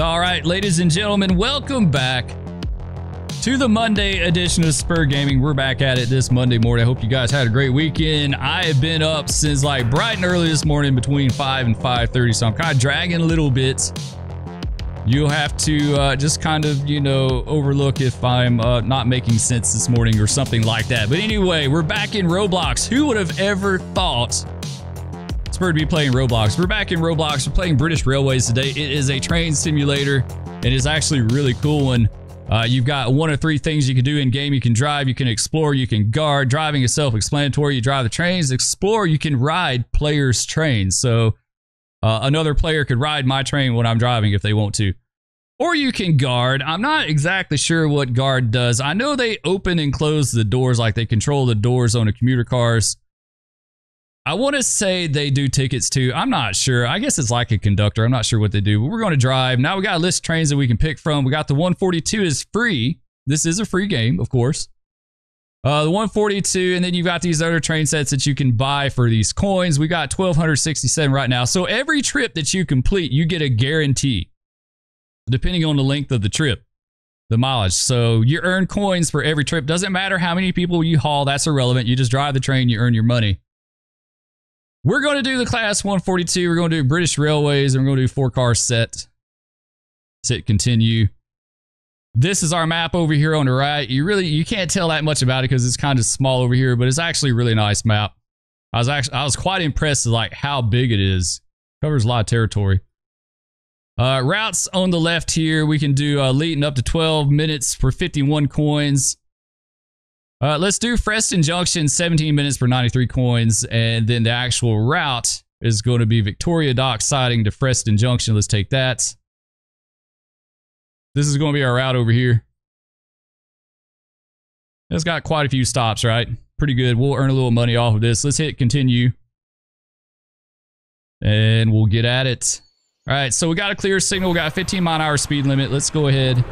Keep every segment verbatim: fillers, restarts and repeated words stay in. All right, ladies and gentlemen, welcome back to the Monday edition of Spur Gaming. We're back at it this Monday morning. I hope you guys had a great weekend. I have been up since like bright and early this morning between five and five thirty, so I'm kind of dragging a little bit. You'll have to uh, just kind of, you know, overlook if I'm uh, not making sense this morning or something like that. But anyway, we're back in Roblox. Who would have ever thought Spur to be playing Roblox? We're back in Roblox. We're playing British Railways today. It is a train simulator, and it's actually a really cool one. Uh, you've got one of three things you can do in game. You can drive, you can explore, you can guard. Driving is self-explanatory. You drive the trains. Explore, you can ride players' trains. So uh, another player could ride my train when I'm driving if they want to. Or you can guard. I'm not exactly sure what guard does. I know they open and close the doors, like they control the doors on the commuter cars. I want to say they do tickets too. I'm not sure. I guess it's like a conductor. I'm not sure what they do, but we're going to drive. Now we got a list of trains that we can pick from. We got the one forty-two is free. This is a free game, of course. Uh, the one forty-two, and then you've got these other train sets that you can buy for these coins. We got one thousand two hundred sixty-seven right now. So every trip that you complete, you get a guarantee, depending on the length of the trip, the mileage. So you earn coins for every trip. Doesn't matter how many people you haul. That's irrelevant. You just drive the train, you earn your money. We're going to do the class one forty-two. We're going to do British Railways, and we're going to do four car set. Hit continue. This is our map over here on the right. You really, you can't tell that much about it because it's kind of small over here, but it's actually a really nice map. I was actually, I was quite impressed with like how big it is. Covers a lot of territory. Uh, routes on the left here. We can do uh, Leighton up to twelve minutes for fifty-one coins. Uh, let's do Freston Junction, seventeen minutes for ninety-three coins, and then the actual route is going to be Victoria Dock siding to Freston Junction. Let's take that. This is going to be our route over here. It's got quite a few stops, right? Pretty good. We'll earn a little money off of this. Let's hit continue, and we'll get at it. All right, so we got a clear signal. We got a fifteen mile an hour speed limit. Let's go ahead.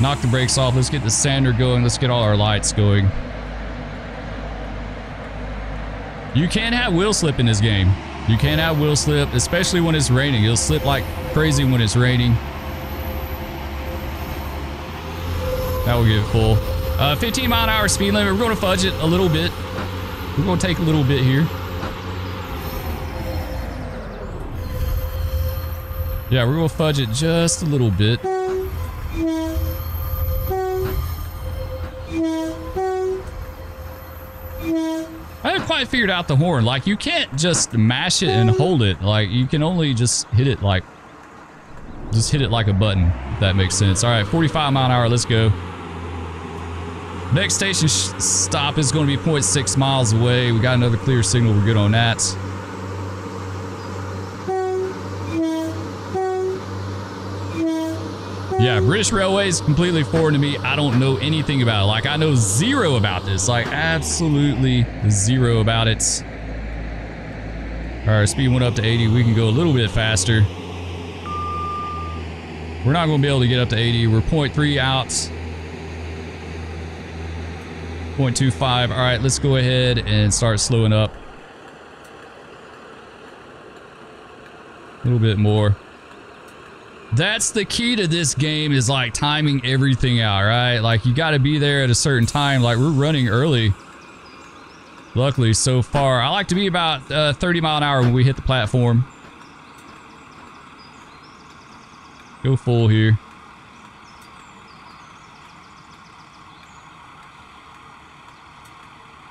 Knock the brakes off. Let's get the sander going. Let's get all our lights going. You can have wheel slip in this game. You can have wheel slip, especially when it's raining. It'll slip like crazy when it's raining. That will get full. Uh, fifteen mile an hour speed limit. We're going to fudge it a little bit. We're going to take a little bit here. Yeah, we're going to fudge it just a little bit. I haven't quite figured out the horn. Like, you can't just mash it and hold it. Like, you can only just hit it like... Just hit it like a button, if that makes sense. All right, forty-five mile an hour, let's go. Next station stop is going to be zero point six miles away. We got another clear signal. We're good on that. Yeah, British Railways, completely foreign to me. I don't know anything about it. Like, I know zero about this. Like, absolutely zero about it. All right, speed went up to eighty. We can go a little bit faster. We're not going to be able to get up to eighty. We're zero point three out. zero point two five. All right, let's go ahead and start slowing up. A little bit more. That's the key to this game, is like timing everything out, right? Like, you got to be there at a certain time. Like, we're running early. Luckily, so far. I like to be about uh, thirty mile an hour when we hit the platform. Go full here.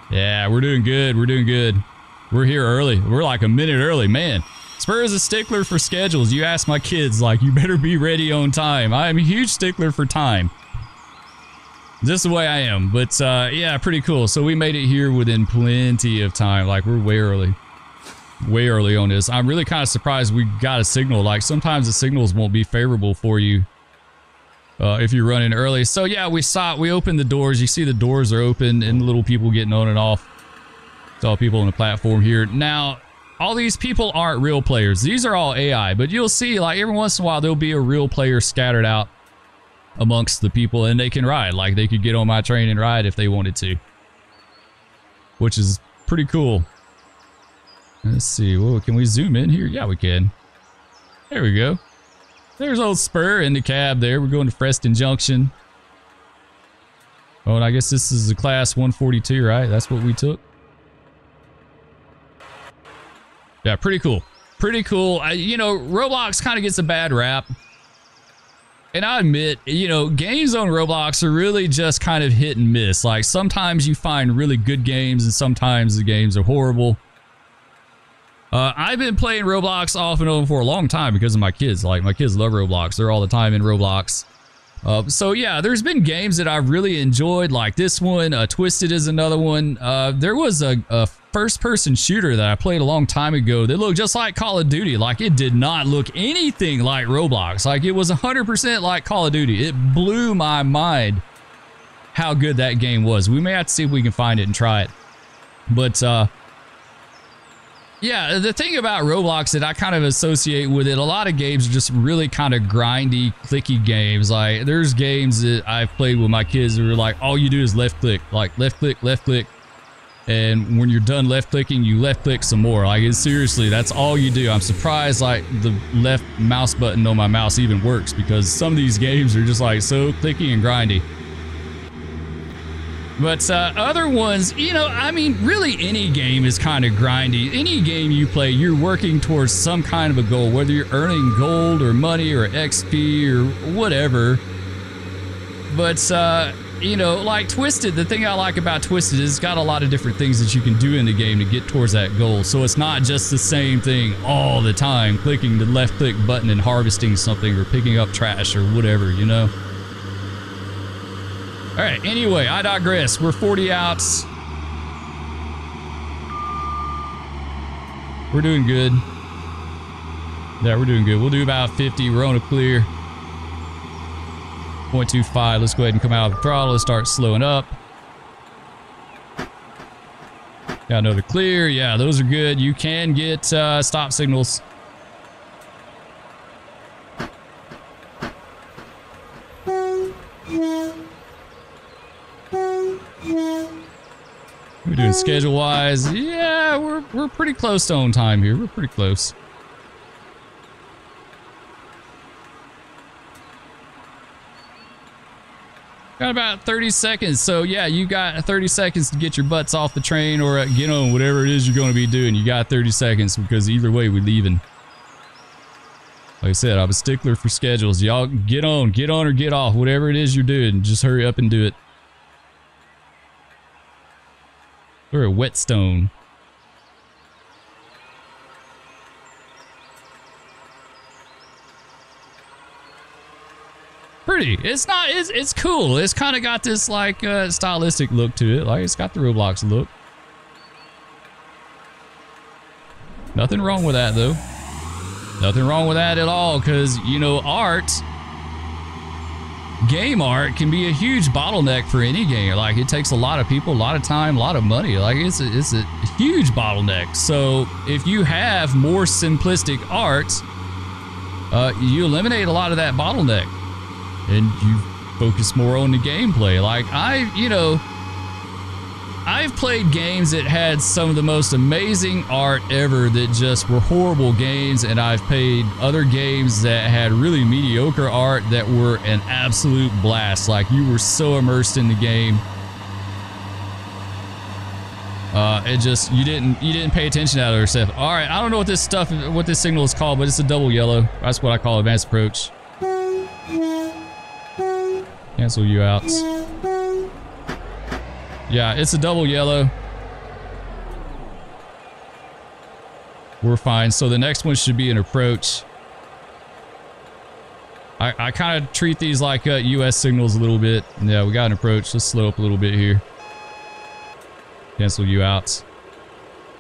Yeah, we're doing good. We're doing good. We're here early. We're like a minute early, man. Spur is a stickler for schedules. You ask my kids, like, you better be ready on time. I am a huge stickler for time. This is the way I am. But, uh, yeah, pretty cool. So we made it here within plenty of time. Like, we're way early. Way early on this. I'm really kind of surprised we got a signal. Like, sometimes the signals won't be favorable for you uh, if you're running early. So, yeah, we saw, we opened the doors. You see the doors are open and little people getting on and off. Saw people on the platform here. Now... all these people aren't real players. These are all A I, but you'll see, like, every once in a while there'll be a real player scattered out amongst the people, and they can ride. Like, they could get on my train and ride if they wanted to, which is pretty cool. Let's see. Whoa, can we zoom in here? Yeah, we can. There we go. There's old Spur in the cab there. We're going to Freston Junction. Oh, and I guess this is the class one forty-two, right? That's what we took. Yeah, pretty cool. Pretty cool. I, you know, Roblox kind of gets a bad rap. And I admit, you know, games on Roblox are really just kind of hit and miss. Like, sometimes you find really good games and sometimes the games are horrible. Uh, I've been playing Roblox off and on for a long time because of my kids. Like, my kids love Roblox. They're all the time in Roblox. Uh, so, yeah, there's been games that I've really enjoyed, like this one. Uh, Twisted is another one. Uh, there was a, a first-person shooter that I played a long time ago that looked just like Call of Duty. Like, it did not look anything like Roblox. Like, it was one hundred percent like Call of Duty. It blew my mind how good that game was. We may have to see if we can find it and try it. But, uh... yeah, the thing about Roblox that I kind of associate with it, a lot of games are just really kind of grindy, clicky games. Like, there's games that I've played with my kids that were like, all you do is left click, like left click, left click. And when you're done left clicking, you left click some more. Like, it's seriously, that's all you do. I'm surprised like the left mouse button on my mouse even works, because some of these games are just like so clicky and grindy. But uh, other ones, you know, I mean, really any game is kind of grindy. Any game you play, you're working towards some kind of a goal, whether you're earning gold or money or X P or whatever. But, uh, you know, like Twisted, the thing I like about Twisted is it's got a lot of different things that you can do in the game to get towards that goal. So it's not just the same thing all the time, clicking the left click button and harvesting something or picking up trash or whatever, you know. All right, anyway, I digress. We're forty outs. We're doing good. Yeah, we're doing good. We'll do about fifty. We're on a clear. point two five. Let's go ahead and come out of the throttle. Let's start slowing up. Got another clear. Yeah, those are good. You can get uh, stop signals. We're doing schedule-wise. Yeah, we're we're pretty close to on time here. We're pretty close. Got about thirty seconds. So yeah, you got thirty seconds to get your butts off the train or get on whatever it is you're going to be doing. You got thirty seconds because either way we're leaving. Like I said, I'm a stickler for schedules. Y'all get on, get on or get off. Whatever it is you're doing, just hurry up and do it. We're at Whetstone. Pretty. It's not. It's it's cool. It's kind of got this like uh, stylistic look to it. Like it's got the Roblox look. Nothing wrong with that though. Nothing wrong with that at all. Cause you know art. Game art can be a huge bottleneck for any game. Like it takes a lot of people, a lot of time, a lot of money. Like it's a, it's a huge bottleneck. So if you have more simplistic art, uh, you eliminate a lot of that bottleneck and you focus more on the gameplay. Like I, you know, I've played games that had some of the most amazing art ever that just were horrible games, and I've played other games that had really mediocre art that were an absolute blast. Like you were so immersed in the game, uh, it just you didn't you didn't pay attention to other stuff. All right, I don't know what this stuff what this signal is called, but it's a double yellow. That's what I call advanced approach. Cancel you out. Yeah, it's a double yellow. We're fine. So the next one should be an approach. I, I kind of treat these like uh, U S signals a little bit. Yeah, we got an approach. Let's slow up a little bit here. Cancel you out.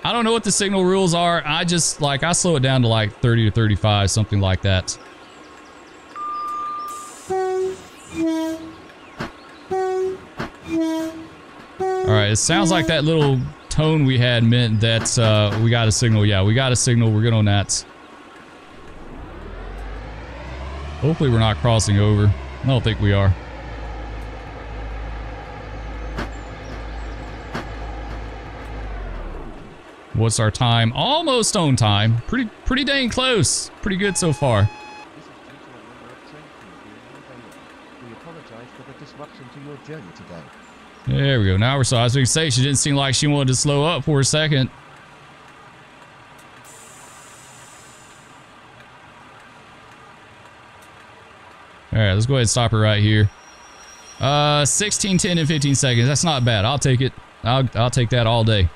I don't know what the signal rules are. I just like I slow it down to like thirty to thirty-five, something like that. All right, it sounds like that little tone we had meant that uh, we got a signal. Yeah, we got a signal. We're good on that. Hopefully we're not crossing over. I don't think we are. What's our time? Almost on time. Pretty, pretty dang close. Pretty good so far. apologize for the disruption to your journey today. There we go. Now we're sorry. As we say, she didn't seem like she wanted to slow up for a second. All right, let's go ahead and stop her right here. Uh, sixteen, ten, and fifteen seconds. That's not bad. I'll take it. I'll, I'll take that all day.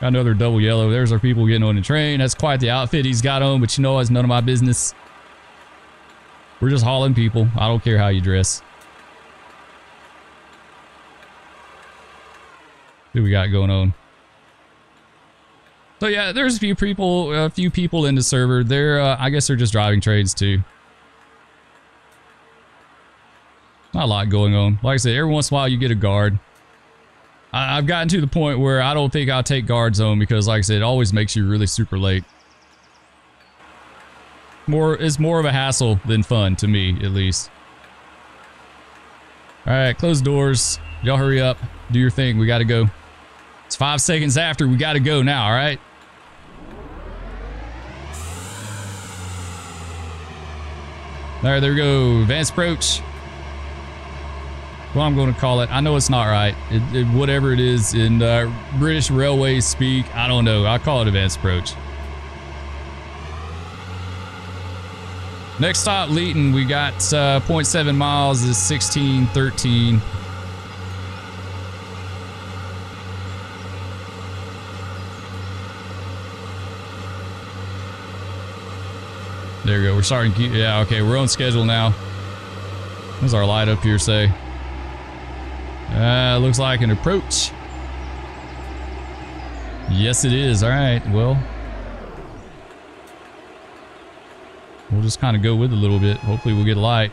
Got another double yellow. There's our people getting on the train. That's quite the outfit he's got on, but you know, it's none of my business. We're just hauling people. I don't care how you dress. What do we got going on? So yeah, there's a few people, a few people in the server. They're, uh, I guess they're just driving trains too. Not a lot going on. Like I said, every once in a while you get a guard. I, I've gotten to the point where I don't think I'll take guards on because, like I said, it always makes you really super late. More, it's more of a hassle than fun to me, at least. All right, close the doors. Y'all hurry up. Do your thing. We got to go. It's five seconds after. We got to go now, all right? All right, there we go. Advanced approach. Well, I'm going to call it. I know it's not right. It, it, whatever it is in uh, British Railways speak, I don't know. I'll call it advanced approach. Next stop, Leighton. We got uh, zero point seven miles is sixteen thirteen. There we go. We're starting. Yeah, okay. We're on schedule now. What does our light up here say? Uh, looks like an approach. Yes, it is. All right. Well, we'll just kind of go with it a little bit. Hopefully we'll get a light.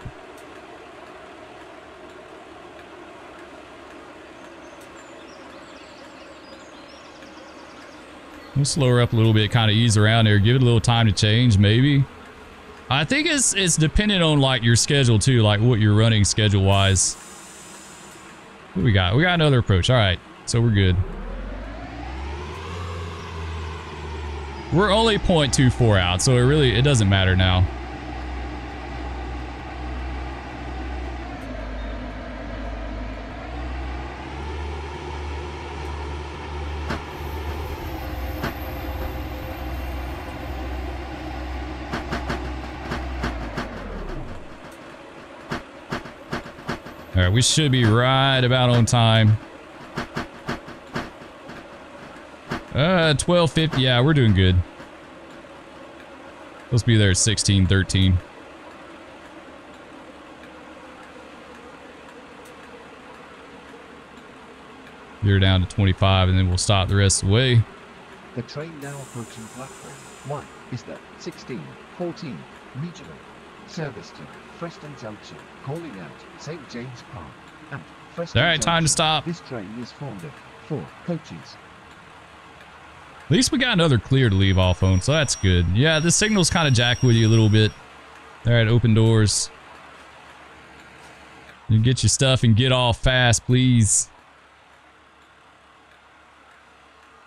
We'll slow her up a little bit, kind of ease around there. Give it a little time to change, maybe. I think it's, it's dependent on like your schedule too, like what you're running schedule wise. What do we got? We got another approach. All right, so we're good. We're only zero point two four out, so it really it doesn't matter now. All right, we should be right about on time. Uh, twelve fifty. Yeah, we're doing good. Let's be there at sixteen thirteen. You're down to twenty-five, and then we'll stop the rest of the way. The train now approaching platform one is the sixteen fourteen regional service to Freston Junction, calling out Saint James Park and Freston. All right, time to stop. This train is formed of four coaches. At least we got another clear to leave off on, so that's good. Yeah, the signal's kind of jacked with you a little bit. All right, open doors. You get your stuff and get off fast, please.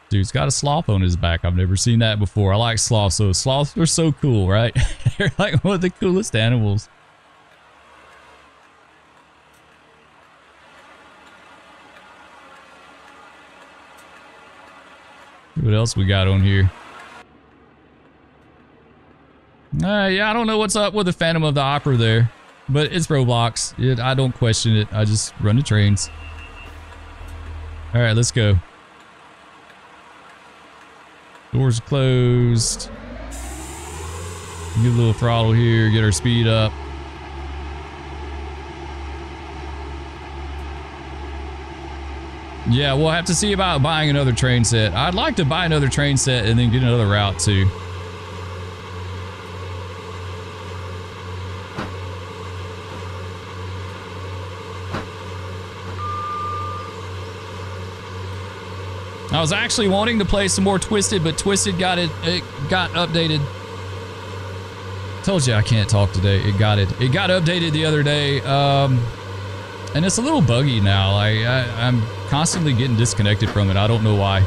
Dude's got a sloth on his back. I've never seen that before. I like sloths, so sloths are so cool, right? They're like one of the coolest animals. What else we got on here? Uh, yeah, I don't know what's up with the Phantom of the Opera there, but it's Roblox. It, I don't question it. I just run the trains. All right, let's go. Doors closed. Give a little throttle here. Get our speed up. Yeah, we'll have to see about buying another train set. I'd like to buy another train set and then get another route too. I was actually wanting to play some more Twisted, but Twisted got it. It got updated. Told you I can't talk today. It got it. It got updated the other day. Um, and it's a little buggy now. Like I, I'm constantly getting disconnected from it. I don't know why.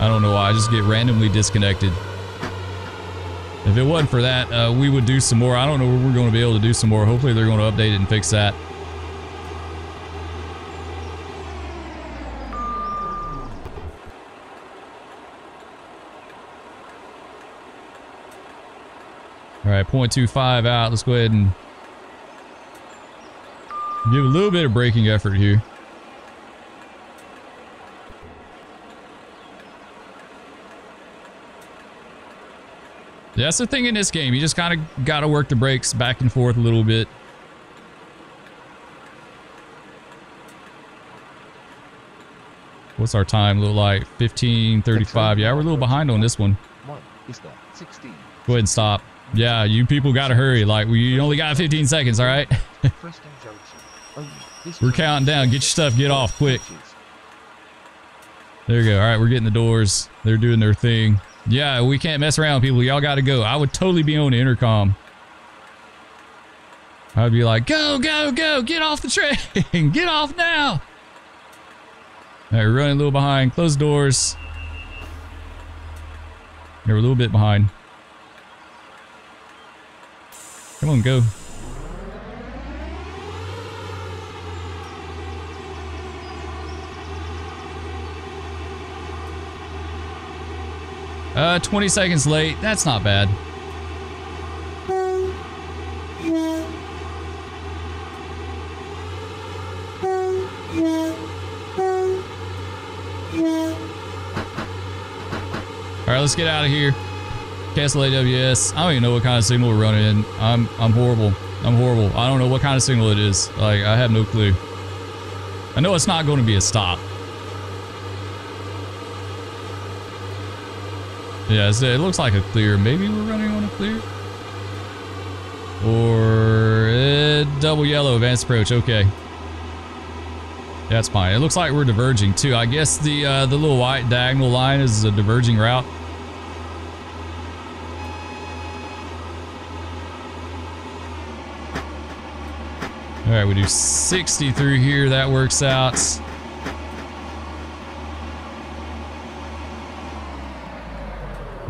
I don't know why. I just get randomly disconnected. If it wasn't for that, uh, we would do some more. I don't know where we're going to be able to do some more. Hopefully they're going to update it and fix that. All right, point two five out. Let's go ahead and give a little bit of braking effort here. Yeah, that's the thing in this game. You just kind of got to work the brakes back and forth a little bit. What's our time look like? fifteen thirty-five. Yeah, we're a little behind on this one. Go ahead and stop. Yeah, you people got to hurry. Like, we only got fifteen seconds, all right? We're counting down. Get your stuff. Get off quick. There you go. All right, we're getting the doors. They're doing their thing. Yeah, we can't mess around, people. Y'all got to go. I would totally be on the intercom. I'd be like, go, go, go. Get off the train. Get off now. All right, we're running a little behind. Close doors. Yeah, we're a little bit behind. Come on, go. Uh, twenty seconds late. That's not bad. All right, let's get out of here. Castle A W S. I don't even know what kind of signal we're running in. I'm I'm horrible. I'm horrible. I don't know what kind of signal it is. Like, I have no clue. I know it's not going to be a stop. Yeah, it's, it looks like a clear. Maybe we're running on a clear? Or uh, double yellow, advanced approach. Okay. That's fine. It looks like we're diverging too. I guess the uh, the little white diagonal line is a diverging route. All right, we do sixty through here. That works out.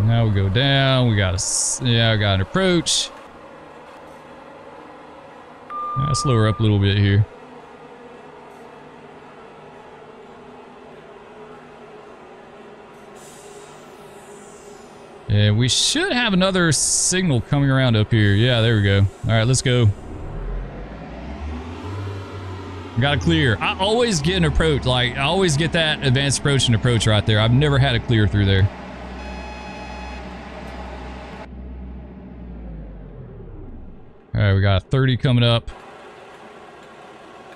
Now we go down. We got a yeah, we got an approach. Yeah, slow her up a little bit here. And we should have another signal coming around up here. Yeah, there we go. All right, let's go. Got a clear. I always get an approach. Like, I always get that advanced approach and approach right there. I've never had a clear through there. All right, we got a thirty coming up.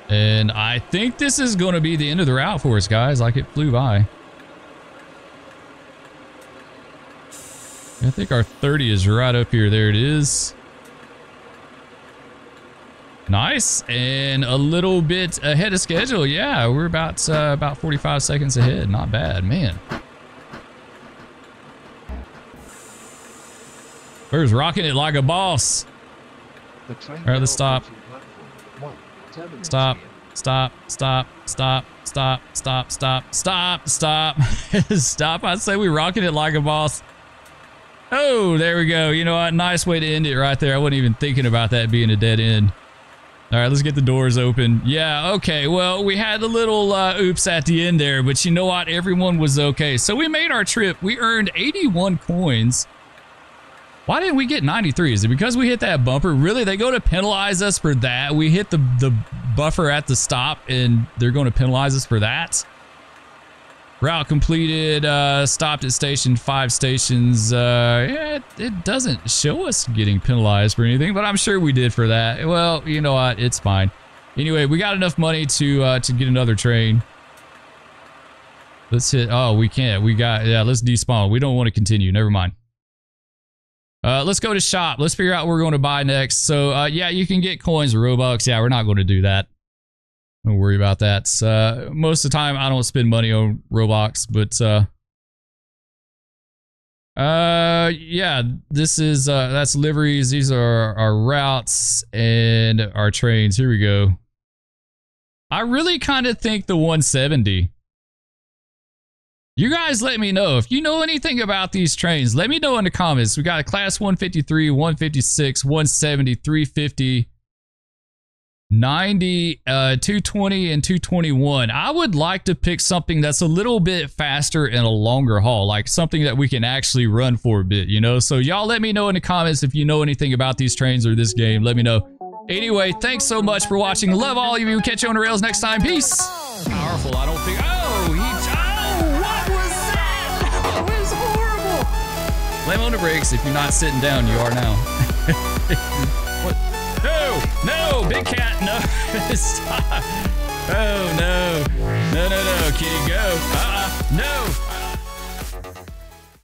And I think this is going to be the end of the route for us, guys. Like, it flew by. I think our thirty is right up here. There it is. Nice. And a little bit ahead of schedule. Yeah, we're about uh, about forty-five seconds ahead. Not bad, man. Bird's rocking it like a boss. All right, let's stop. Stop. Stop. Stop. Stop. Stop. Stop. Stop. Stop. Stop. Stop. I'd say we're rocking it like a boss. Oh, there we go. You know what? Nice way to end it right there. I wasn't even thinking about that being a dead end. All right, let's get the doors open. Yeah, okay. Well, we had a little uh, oops at the end there, but you know what? Everyone was okay. So we made our trip. We earned eighty-one coins. Why didn't we get ninety-three? Is it because we hit that bumper? Really? They go to penalize us for that. We hit the, the buffer at the stop, and they're going to penalize us for that? Route completed, uh, stopped at station five stations. Uh, yeah, it, it doesn't show us getting penalized for anything, but I'm sure we did for that. Well, you know what? It's fine. Anyway, we got enough money to uh, to get another train. Let's hit. Oh, we can't. We got. Yeah, let's despawn. We don't want to continue. Never mind. Uh, let's go to shop. Let's figure out what we're going to buy next. So, uh, yeah, you can get coins or Robux. Yeah, we're not going to do that. Don't worry about that. Uh, most of the time, I don't spend money on Roblox, but uh, uh, yeah, this is uh, that's liveries. These are our routes and our trains. Here we go. I really kind of think the one seventy. You guys, let me know if you know anything about these trains. Let me know in the comments. We got a class one fifty-three, one fifty-six, one seventy, three fifty. ninety, uh, two twenty, and two twenty-one. I would like to pick something that's a little bit faster and a longer haul, like something that we can actually run for a bit, you know? So y'all let me know in the comments if you know anything about these trains or this game. Let me know. Anyway, thanks so much for watching. Love all of you. Catch you on the rails next time. Peace. Powerful. I don't think... Oh, he... Oh, what was that? That was horrible. Slam on the brakes. If you're not sitting down, you are now. No, no, big cat, no, stop. Oh, no, no, no, no, can you go? Uh-uh, no.